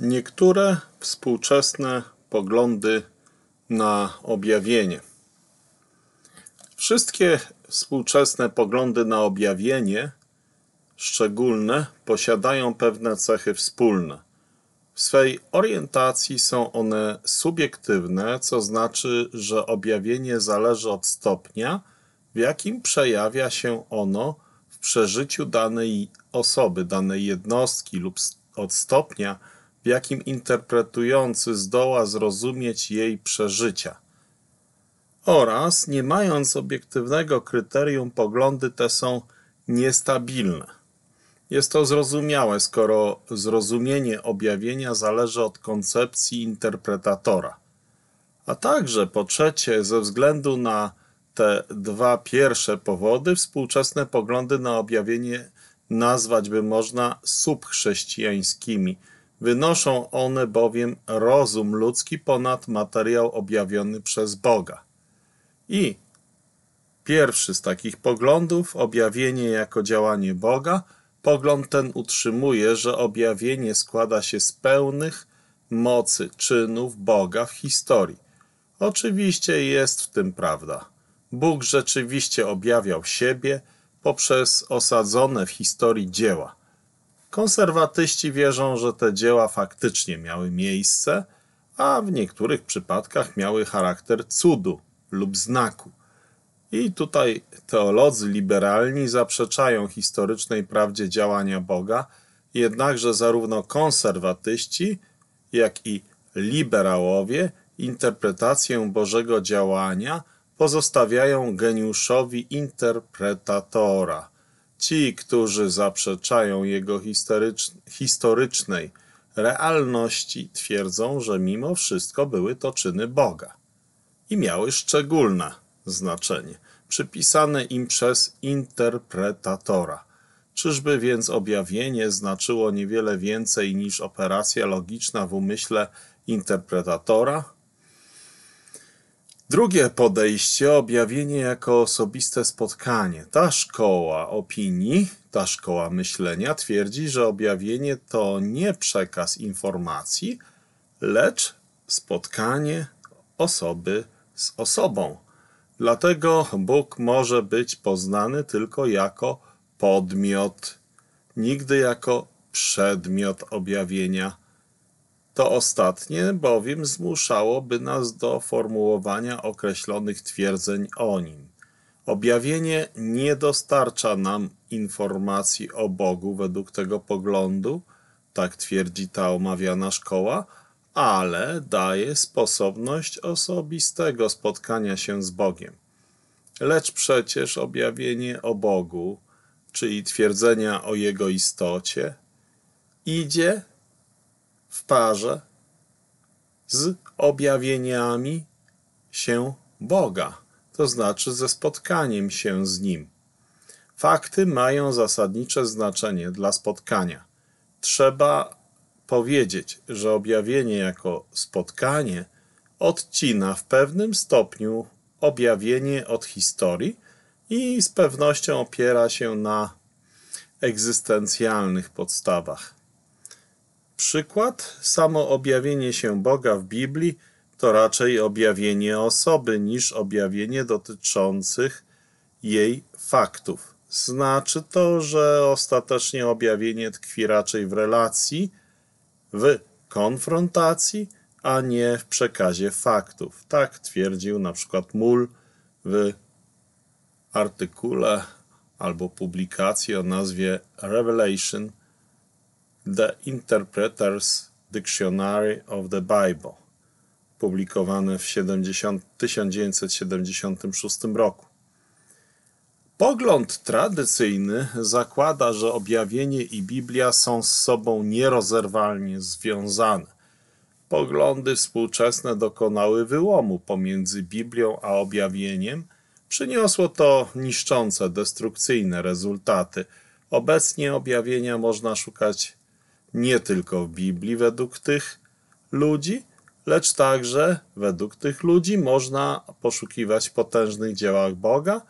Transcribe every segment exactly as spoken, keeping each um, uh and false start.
Niektóre współczesne poglądy na objawienie. Wszystkie współczesne poglądy na objawienie szczególne posiadają pewne cechy wspólne. W swej orientacji są one subiektywne, co znaczy, że objawienie zależy od stopnia, w jakim przejawia się ono w przeżyciu danej osoby, danej jednostki lub od stopnia, w jakim interpretujący zdoła zrozumieć jej przeżycia. Oraz, nie mając obiektywnego kryterium, poglądy te są niestabilne. Jest to zrozumiałe, skoro zrozumienie objawienia zależy od koncepcji interpretatora. A także, po trzecie, ze względu na te dwa pierwsze powody, współczesne poglądy na objawienie nazwać by można subchrześcijańskimi. Wynoszą one bowiem rozum ludzki ponad materiał objawiony przez Boga. I pierwszy z takich poglądów, objawienie jako działanie Boga, pogląd ten utrzymuje, że objawienie składa się z pełnych mocy czynów Boga w historii. Oczywiście jest w tym prawda. Bóg rzeczywiście objawiał siebie poprzez osadzone w historii dzieła. Konserwatyści wierzą, że te dzieła faktycznie miały miejsce, a w niektórych przypadkach miały charakter cudu lub znaku. I tutaj teolodzy liberalni zaprzeczają historycznej prawdzie działania Boga, jednakże zarówno konserwatyści, jak i liberałowie interpretację Bożego działania pozostawiają geniuszowi interpretatora. Ci, którzy zaprzeczają jego historycznej realności, twierdzą, że mimo wszystko były to czyny Boga i miały szczególne znaczenie, przypisane im przez interpretatora. Czyżby więc objawienie znaczyło niewiele więcej niż operacja logiczna w umyśle interpretatora? Drugie podejście, objawienie jako osobiste spotkanie. Ta szkoła opinii, ta szkoła myślenia twierdzi, że objawienie to nie przekaz informacji, lecz spotkanie osoby z osobą. Dlatego Bóg może być poznany tylko jako podmiot, nigdy jako przedmiot objawienia. To ostatnie bowiem zmuszałoby nas do formułowania określonych twierdzeń o nim. Objawienie nie dostarcza nam informacji o Bogu według tego poglądu, tak twierdzi ta omawiana szkoła, ale daje sposobność osobistego spotkania się z Bogiem. Lecz przecież objawienie o Bogu, czyli twierdzenia o Jego istocie, idzie w parze z objawieniami się Boga, to znaczy ze spotkaniem się z Nim. Fakty mają zasadnicze znaczenie dla spotkania. Trzeba powiedzieć, że objawienie jako spotkanie odcina w pewnym stopniu objawienie od historii i z pewnością opiera się na egzystencjalnych podstawach. Przykład, samo objawienie się Boga w Biblii to raczej objawienie osoby niż objawienie dotyczących jej faktów. Znaczy to, że ostatecznie objawienie tkwi raczej w relacji, w konfrontacji, a nie w przekazie faktów. Tak twierdził na przykład Mull w artykule albo publikacji o nazwie Revelation: The Interpreter's Dictionary of the Bible, publikowane w tysiąc dziewięćset siedemdziesiątym szóstym roku. Pogląd tradycyjny zakłada, że objawienie i Biblia są z sobą nierozerwalnie związane. Poglądy współczesne dokonały wyłomu pomiędzy Biblią a objawieniem. Przyniosło to niszczące, destrukcyjne rezultaty. Obecnie objawienia można szukać nie tylko w Biblii według tych ludzi, lecz także według tych ludzi można poszukiwać w potężnych dziełach Boga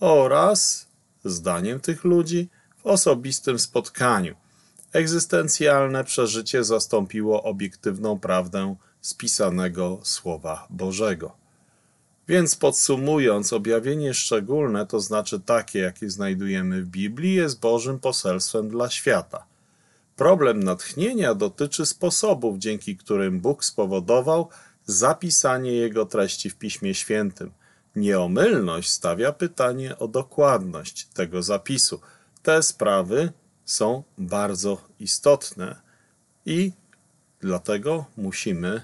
oraz, zdaniem tych ludzi, w osobistym spotkaniu. egzystencjalne przeżycie zastąpiło obiektywną prawdę spisanego Słowa Bożego. Więc podsumując, objawienie szczególne, to znaczy takie, jakie znajdujemy w Biblii, jest Bożym poselstwem dla świata. Problem natchnienia dotyczy sposobów, dzięki którym Bóg spowodował zapisanie jego treści w Piśmie Świętym. Nieomylność stawia pytanie o dokładność tego zapisu. Te sprawy są bardzo istotne i dlatego musimy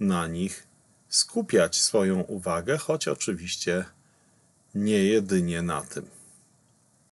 na nich skupiać swoją uwagę, choć oczywiście nie jedynie na tym.